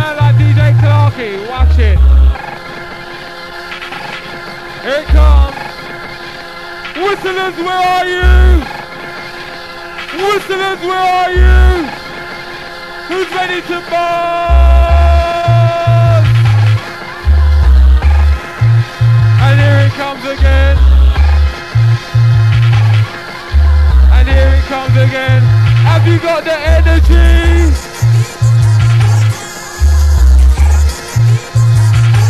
smell that DJ Clarke-E, watch it. Here it comes. Whistlers, where are you? Whistlers, where are you? Who's ready to buzz? And here it comes again. And here it comes again. Have you got the energy?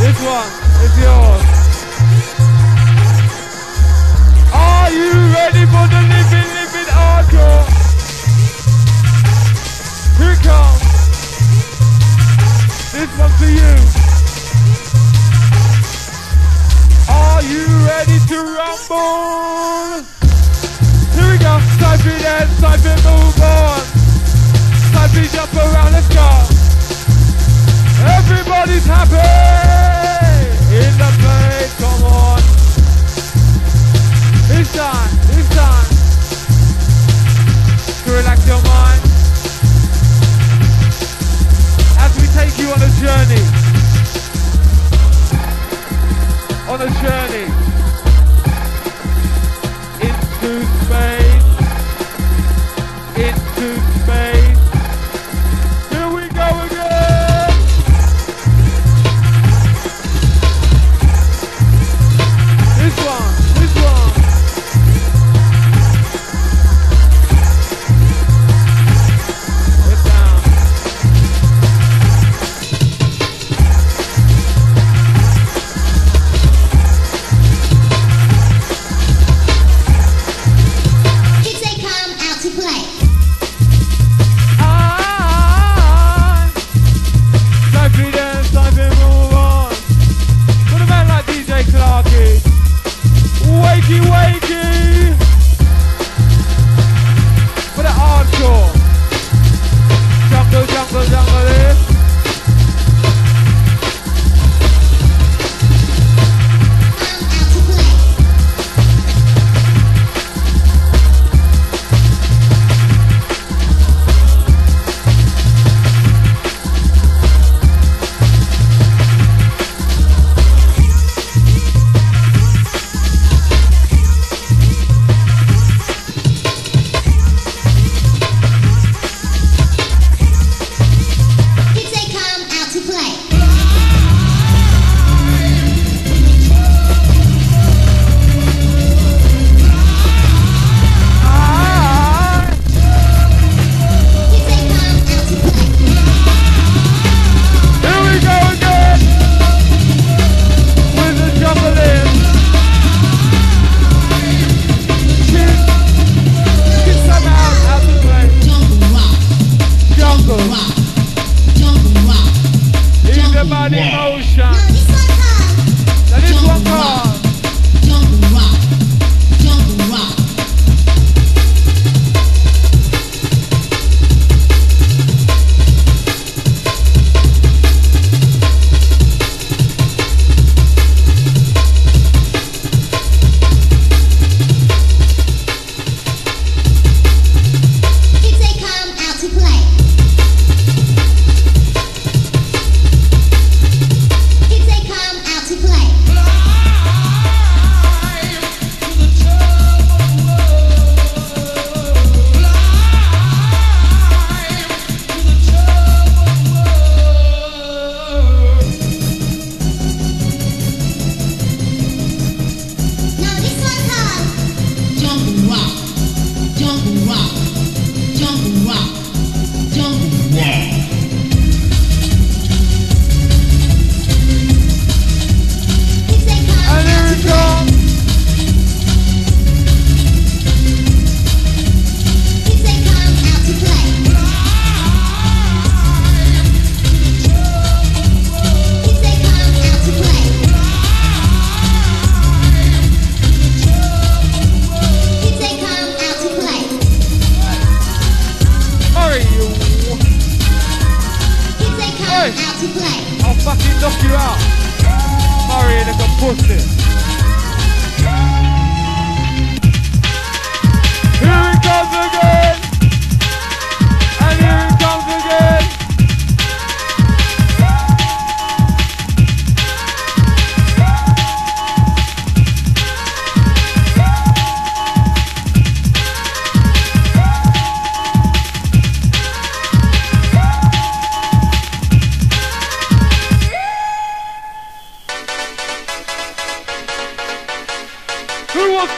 This one is yours. Are you ready for the living hardcore? Here it comes. This one's for you. Are you ready to rumble? Here we go. Type it in, type it, move on. Type it, jump around, let's go. Everybody's happy in the place, come on. It's time, it's time to relax your mind as we take you on a journey. On a journey into space. Into space. Here we go again.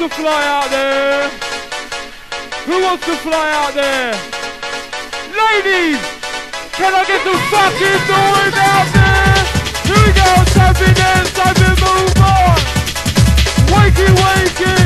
wants to fly out there? Who wants to fly out there? Ladies, can I get the fucking noise out there? Here we go, tapping in, tapping, move on. Wakey, wakey.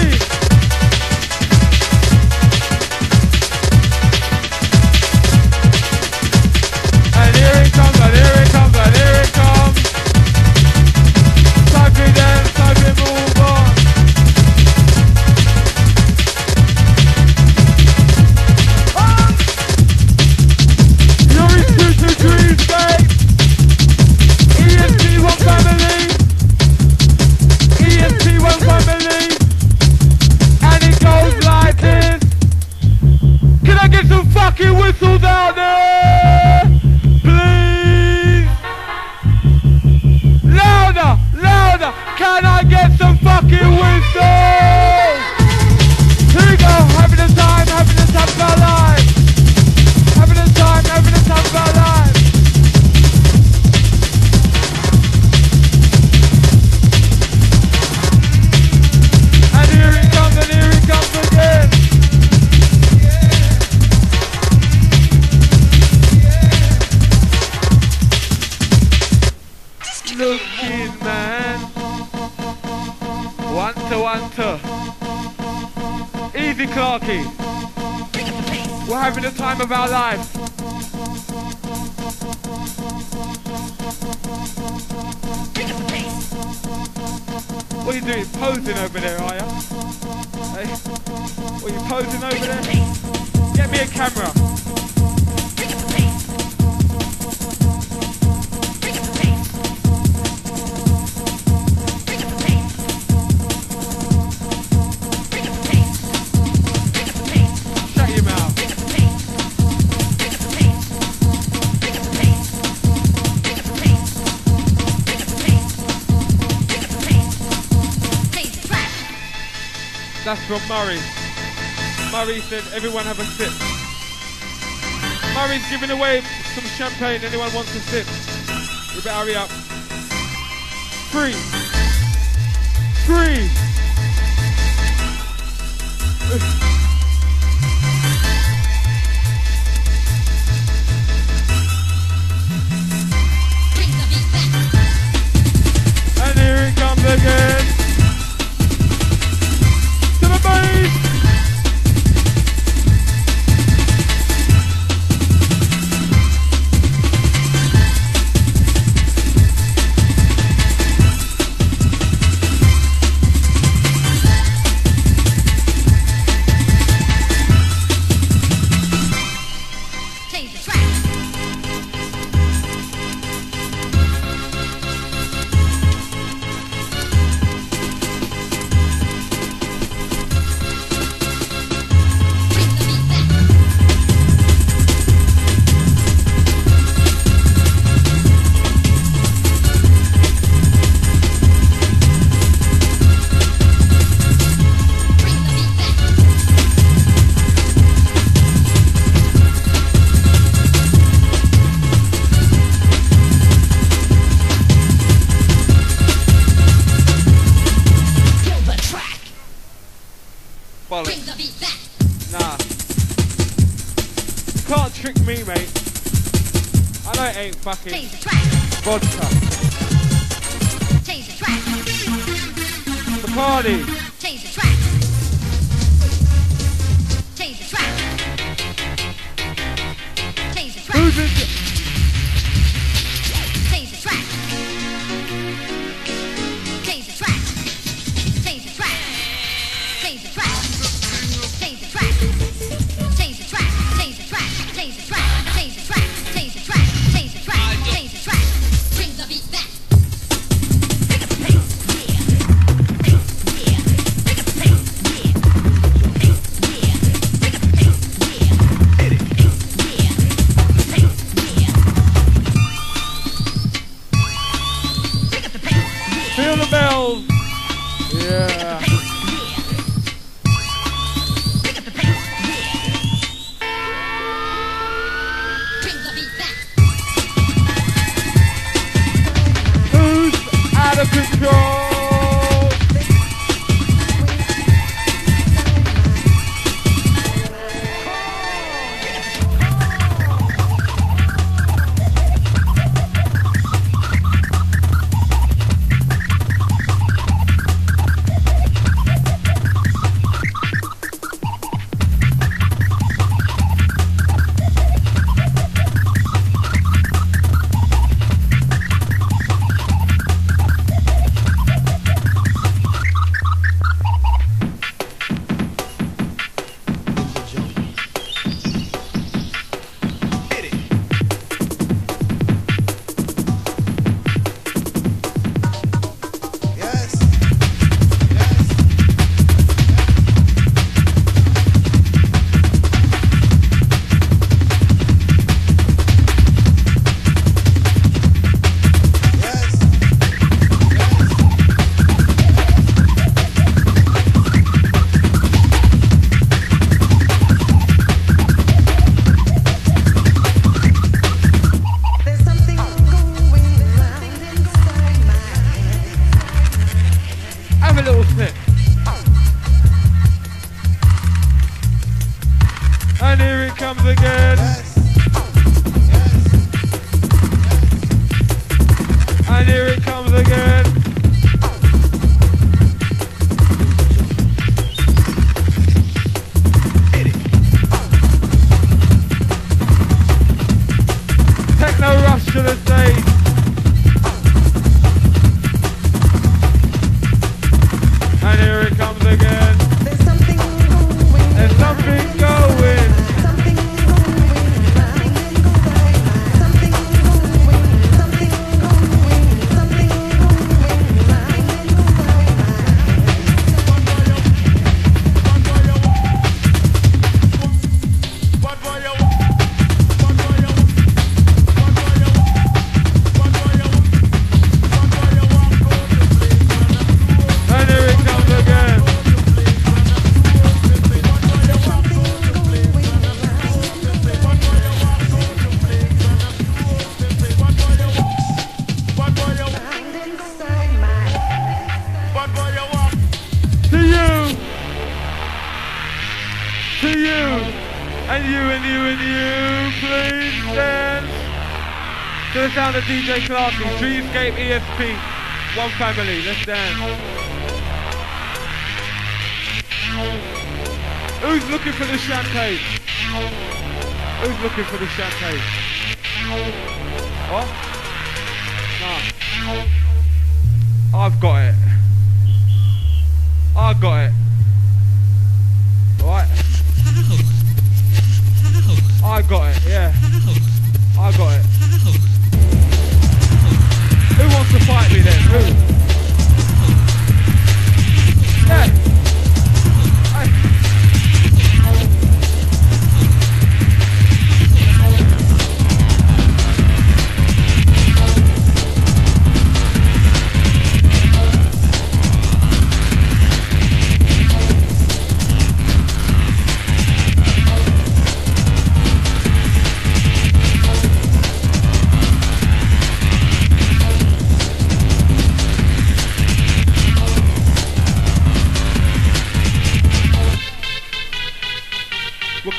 That's from Murray. Murray said, everyone have a sip. Murray's giving away some champagne. Anyone wants a sip? You better hurry up. Free. Bring the beat back. And here it comes again. Fucking vodka. Change the track. The party. Change the track. Change the track. Change the track. Who's in? Change the track. Change the track. Change the track. Change the track. Change the track. Change the track. Change the track. Change the track. Change the track. Change the track. Change the track, bring the beat back. Feel the bells. Yeah. Out of control. again. Techno rush to the stage. And here it comes again. There's something going. There's something going. The DJ Clarke-E, Dreamscape, E.S.P. One family, let's dance. Who's looking for the champagne? Who's looking for the champagne? What? Nah. I've got it. I got it. Right? I got it, yeah. I got it. Who wants to fight me then? Who? Hey! Hey!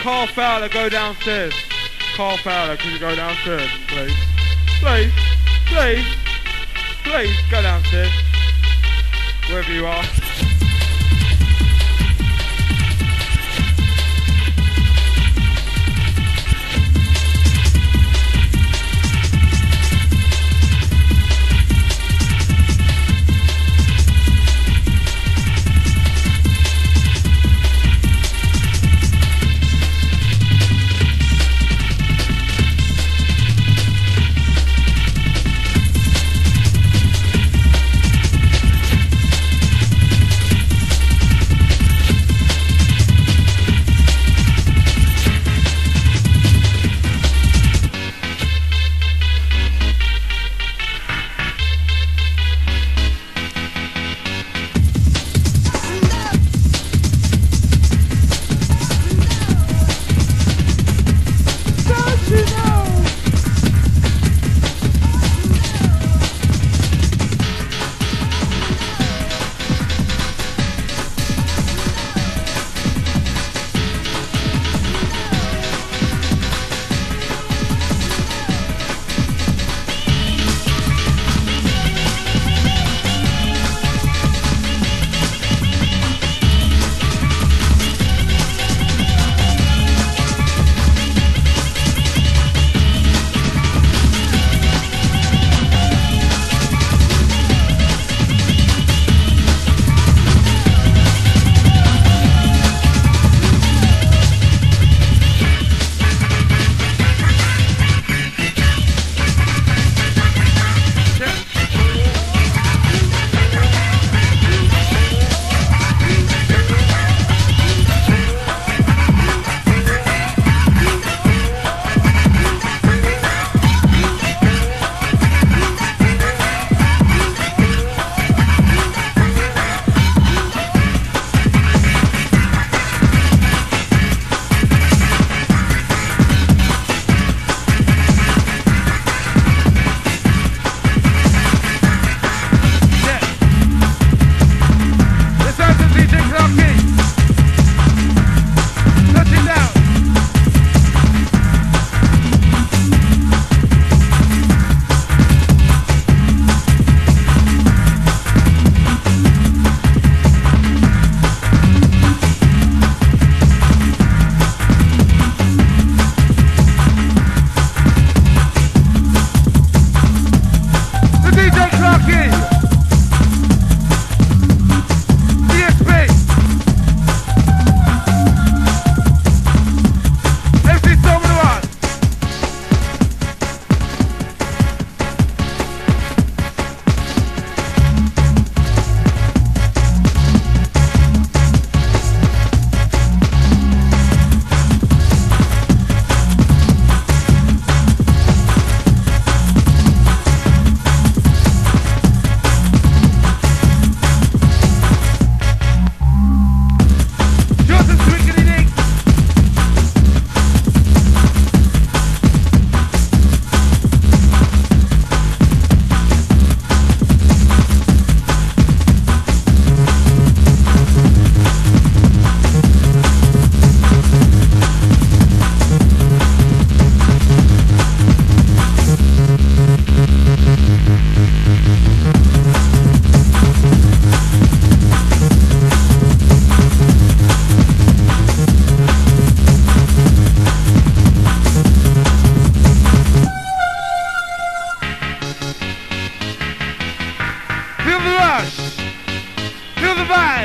Carl Fowler, go downstairs. Carl Fowler, can you go downstairs, please? Please, please, please go downstairs. Wherever you are.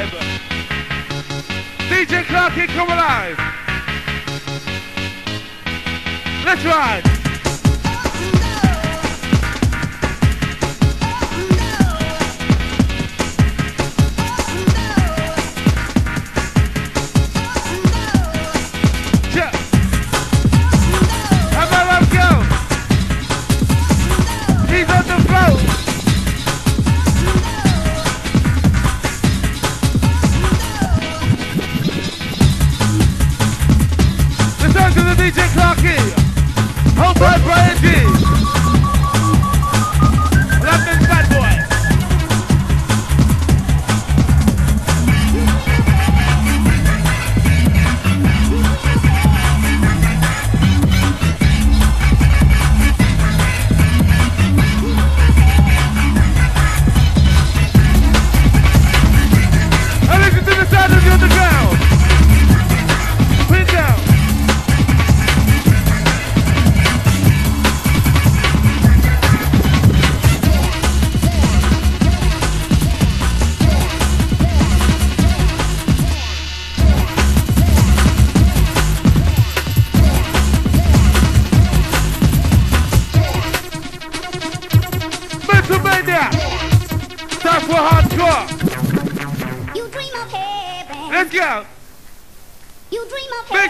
alive. DJ Clarke-E, come alive. Let's ride. Make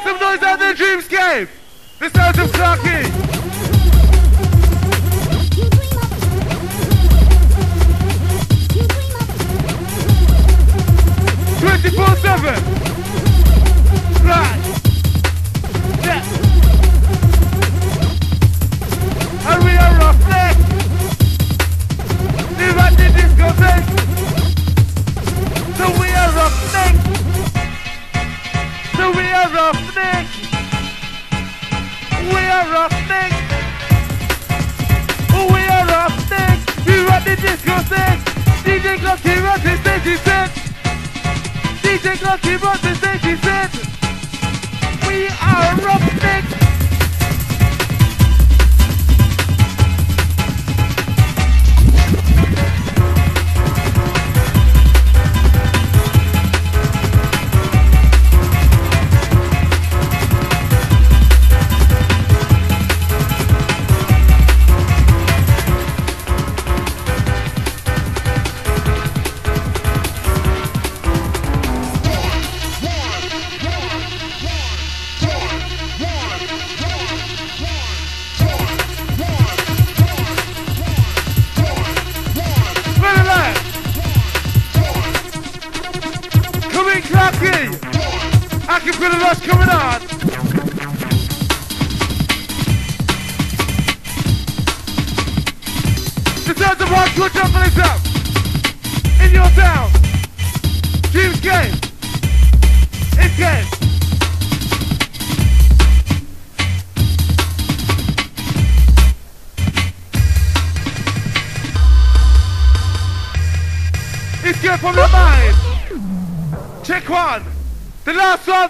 some noise out there, Dreamscape! The sounds of Clarke-E!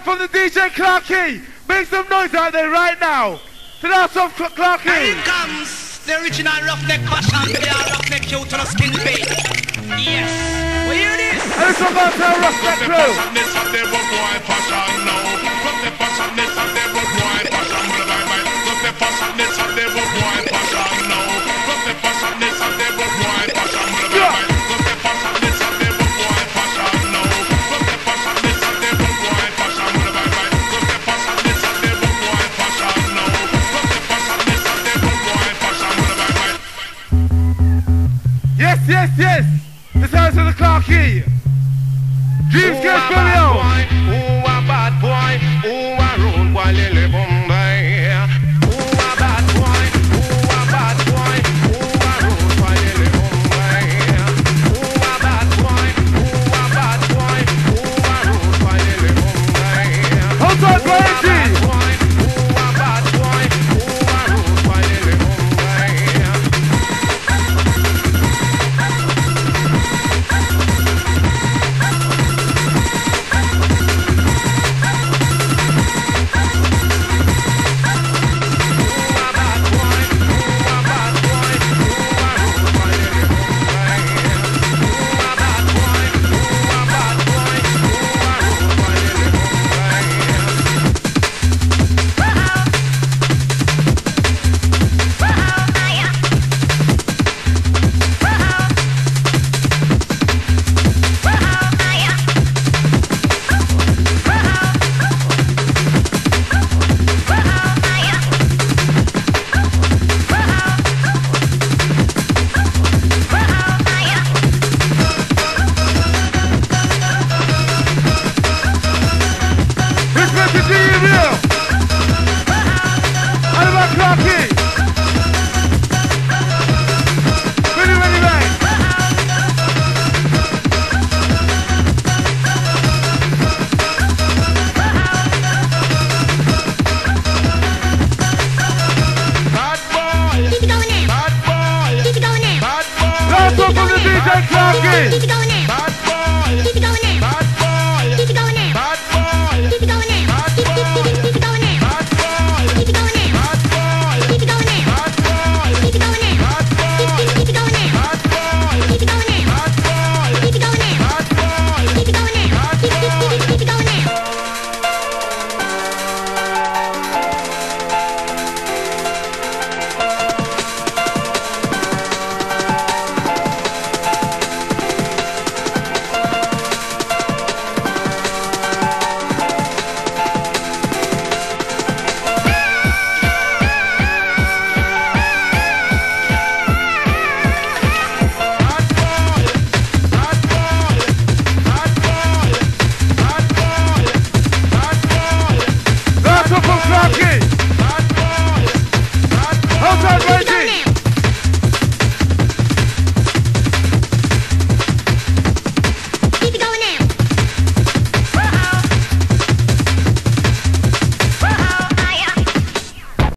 From the DJ Clarke-E, make some noise out there right now. To the house of Clarke-E. Here comes the original Roughneck version. They are Roughneck you to the skin paint. Yes, we hear this. And it's about to Roughneck crew. From the fashioness of the road boy fashion now. From the fashioness of the road boy fashion. From the fashioness of the road boy fashion now. From the fashioness of the road boy fashion. From the fashioness of the road boy fashion now. From the fashioness of the road boy fashion. Yes, yes, yes! The sounds of the Clarke-E! Dreamscape, oh,